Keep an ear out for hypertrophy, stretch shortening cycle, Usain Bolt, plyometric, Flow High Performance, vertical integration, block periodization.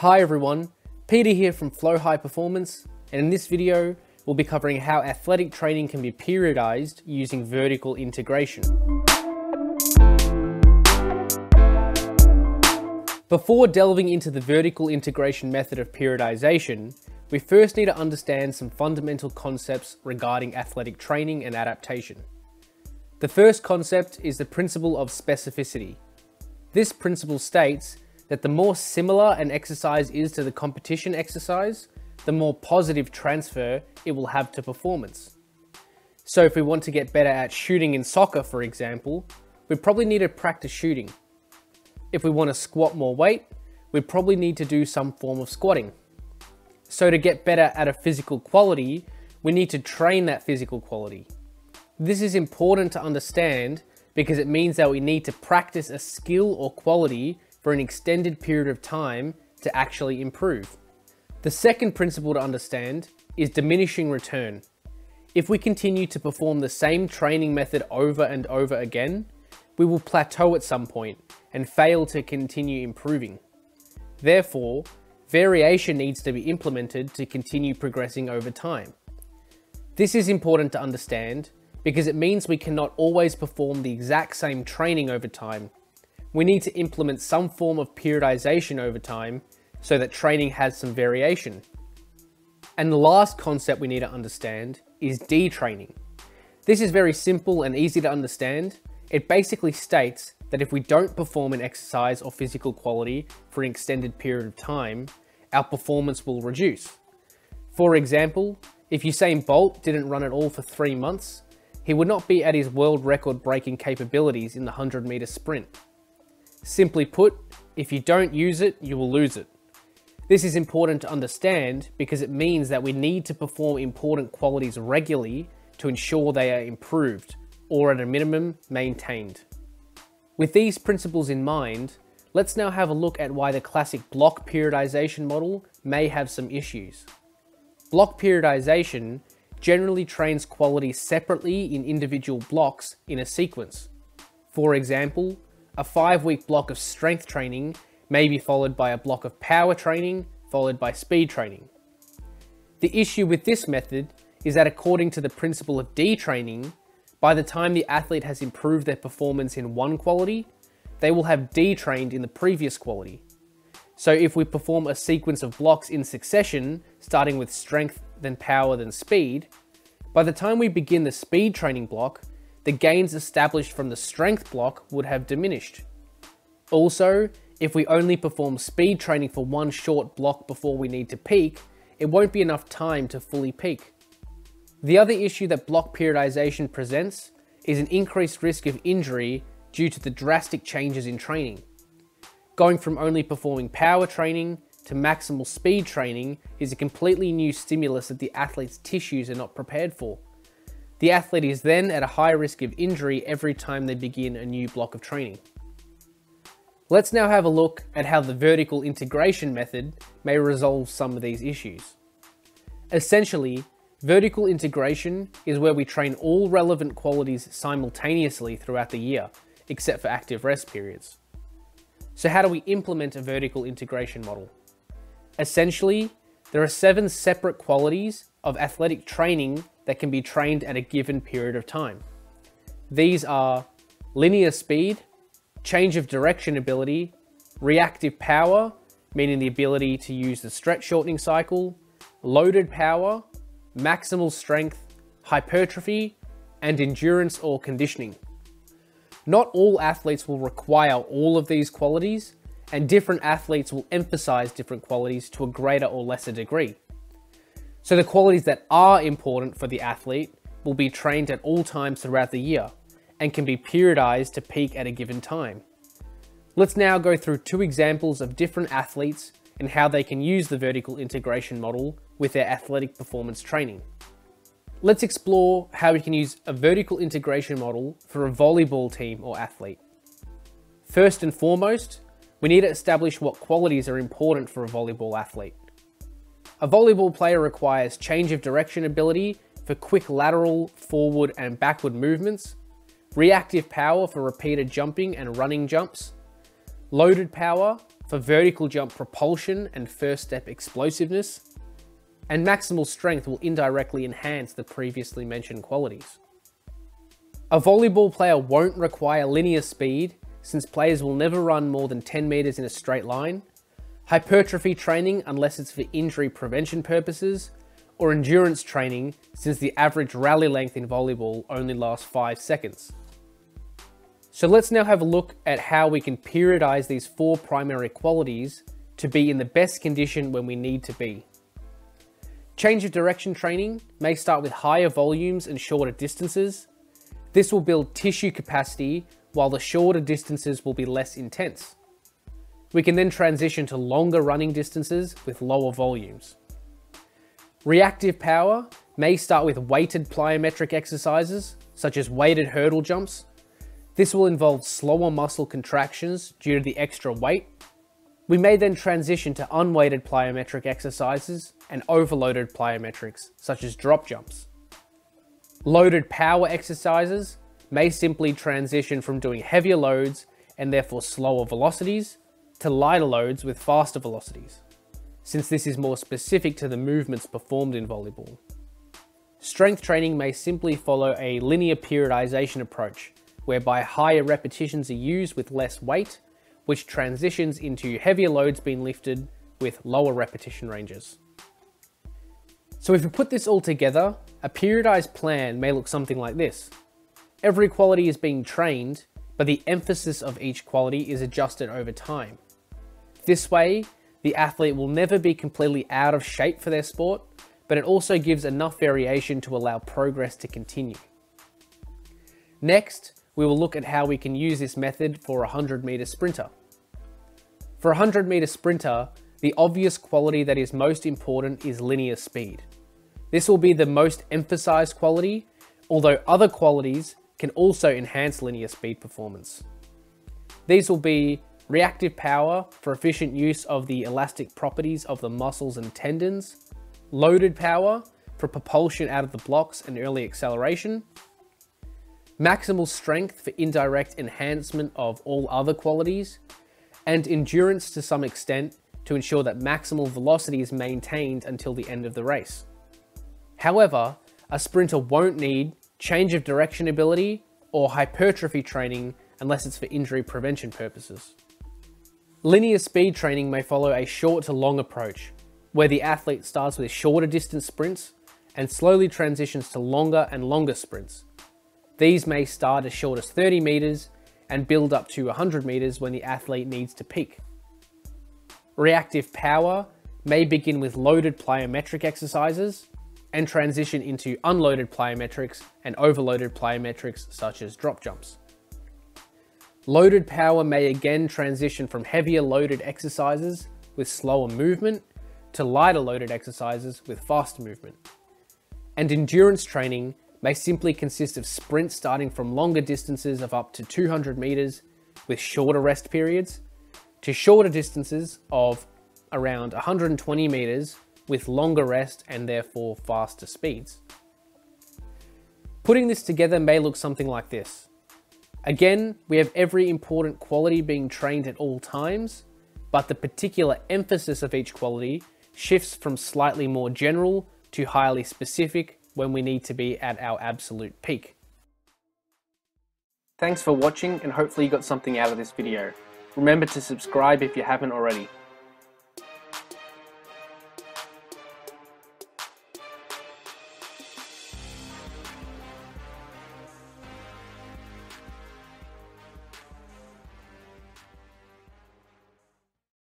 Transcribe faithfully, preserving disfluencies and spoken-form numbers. Hi everyone, Peter here from Flow High Performance, and in this video we'll be covering how athletic training can be periodized using vertical integration. Before delving into the vertical integration method of periodization, we first need to understand some fundamental concepts regarding athletic training and adaptation. The first concept is the principle of specificity. This principle states that the more similar an exercise is to the competition exercise, the more positive transfer it will have to performance. So if we want to get better at shooting in soccer, for example, we probably need to practice shooting. If we want to squat more weight, we probably need to do some form of squatting. So to get better at a physical quality, we need to train that physical quality. This is important to understand because it means that we need to practice a skill or quality for an extended period of time to actually improve. The second principle to understand is diminishing return. If we continue to perform the same training method over and over again, we will plateau at some point and fail to continue improving. Therefore, variation needs to be implemented to continue progressing over time. This is important to understand because it means we cannot always perform the exact same training over time. We need to implement some form of periodization over time so that training has some variation. And the last concept we need to understand is detraining. This is very simple and easy to understand. It basically states that if we don't perform an exercise or physical quality for an extended period of time, our performance will reduce. For example, if Usain Bolt didn't run at all for three months, he would not be at his world record-breaking capabilities in the one hundred meter sprint. Simply put, if you don't use it, you will lose it. This is important to understand because it means that we need to perform important qualities regularly to ensure they are improved, or at a minimum, maintained. With these principles in mind, let's now have a look at why the classic block periodization model may have some issues. Block periodization generally trains qualities separately in individual blocks in a sequence. For example, a five-week block of strength training may be followed by a block of power training, followed by speed training. The issue with this method is that according to the principle of detraining, by the time the athlete has improved their performance in one quality, they will have detrained in the previous quality. So if we perform a sequence of blocks in succession, starting with strength, then power, then speed, by the time we begin the speed training block, the gains established from the strength block would have diminished. Also, if we only perform speed training for one short block before we need to peak, it won't be enough time to fully peak. The other issue that block periodization presents is an increased risk of injury due to the drastic changes in training. Going from only performing power training to maximal speed training is a completely new stimulus that the athlete's tissues are not prepared for. The athlete is then at a high risk of injury every time they begin a new block of training. Let's now have a look at how the vertical integration method may resolve some of these issues. Essentially, vertical integration is where we train all relevant qualities simultaneously throughout the year, except for active rest periods. So how do we implement a vertical integration model? Essentially, there are seven separate qualities of athletic training that can be trained at a given period of time. These are linear speed, change of direction ability, reactive power, meaning the ability to use the stretch shortening cycle, loaded power, maximal strength, hypertrophy, and endurance or conditioning. Not all athletes will require all of these qualities, and different athletes will emphasize different qualities to a greater or lesser degree. So the qualities that are important for the athlete will be trained at all times throughout the year and can be periodized to peak at a given time. Let's now go through two examples of different athletes and how they can use the vertical integration model with their athletic performance training. Let's explore how we can use a vertical integration model for a volleyball team or athlete. First and foremost, we need to establish what qualities are important for a volleyball athlete. A volleyball player requires change of direction ability for quick lateral, forward and backward movements, reactive power for repeated jumping and running jumps, loaded power for vertical jump propulsion and first step explosiveness, and maximal strength will indirectly enhance the previously mentioned qualities. A volleyball player won't require linear speed, since players will never run more than ten meters in a straight line, hypertrophy training unless it's for injury prevention purposes, or endurance training, since the average rally length in volleyball only lasts five seconds. So let's now have a look at how we can periodize these four primary qualities to be in the best condition when we need to be. Change of direction training may start with higher volumes and shorter distances. This will build tissue capacity, while the shorter distances will be less intense. We can then transition to longer running distances with lower volumes. Reactive power may start with weighted plyometric exercises, such as weighted hurdle jumps. This will involve slower muscle contractions due to the extra weight. We may then transition to unweighted plyometric exercises and overloaded plyometrics, such as drop jumps. Loaded power exercises may simply transition from doing heavier loads and therefore slower velocities to lighter loads with faster velocities, since this is more specific to the movements performed in volleyball. Strength training may simply follow a linear periodization approach, whereby higher repetitions are used with less weight, which transitions into heavier loads being lifted with lower repetition ranges. So if we put this all together, a periodized plan may look something like this. Every quality is being trained, but the emphasis of each quality is adjusted over time. This way, the athlete will never be completely out of shape for their sport, but it also gives enough variation to allow progress to continue. Next, we will look at how we can use this method for a one hundred meter sprinter. For a one hundred meter sprinter, the obvious quality that is most important is linear speed. This will be the most emphasized quality, although other qualities can also enhance linear speed performance. These will be reactive power for efficient use of the elastic properties of the muscles and tendons, loaded power for propulsion out of the blocks and early acceleration, maximal strength for indirect enhancement of all other qualities, and endurance to some extent to ensure that maximal velocity is maintained until the end of the race. However, a sprinter won't need change of direction ability or hypertrophy training unless it's for injury prevention purposes. Linear speed training may follow a short to long approach, where the athlete starts with shorter distance sprints and slowly transitions to longer and longer sprints. These may start as short as thirty meters and build up to one hundred meters when the athlete needs to peak. Reactive power may begin with loaded plyometric exercises and transition into unloaded plyometrics and overloaded plyometrics such as drop jumps. Loaded power may again transition from heavier loaded exercises with slower movement to lighter loaded exercises with faster movement. And endurance training may simply consist of sprints starting from longer distances of up to two hundred meters with shorter rest periods to shorter distances of around one hundred twenty meters with longer rest and therefore faster speeds. Putting this together may look something like this. Again, we have every important quality being trained at all times, but the particular emphasis of each quality shifts from slightly more general to highly specific when we need to be at our absolute peak. Thanks for watching, and hopefully you got something out of this video. Remember to subscribe if you haven't already.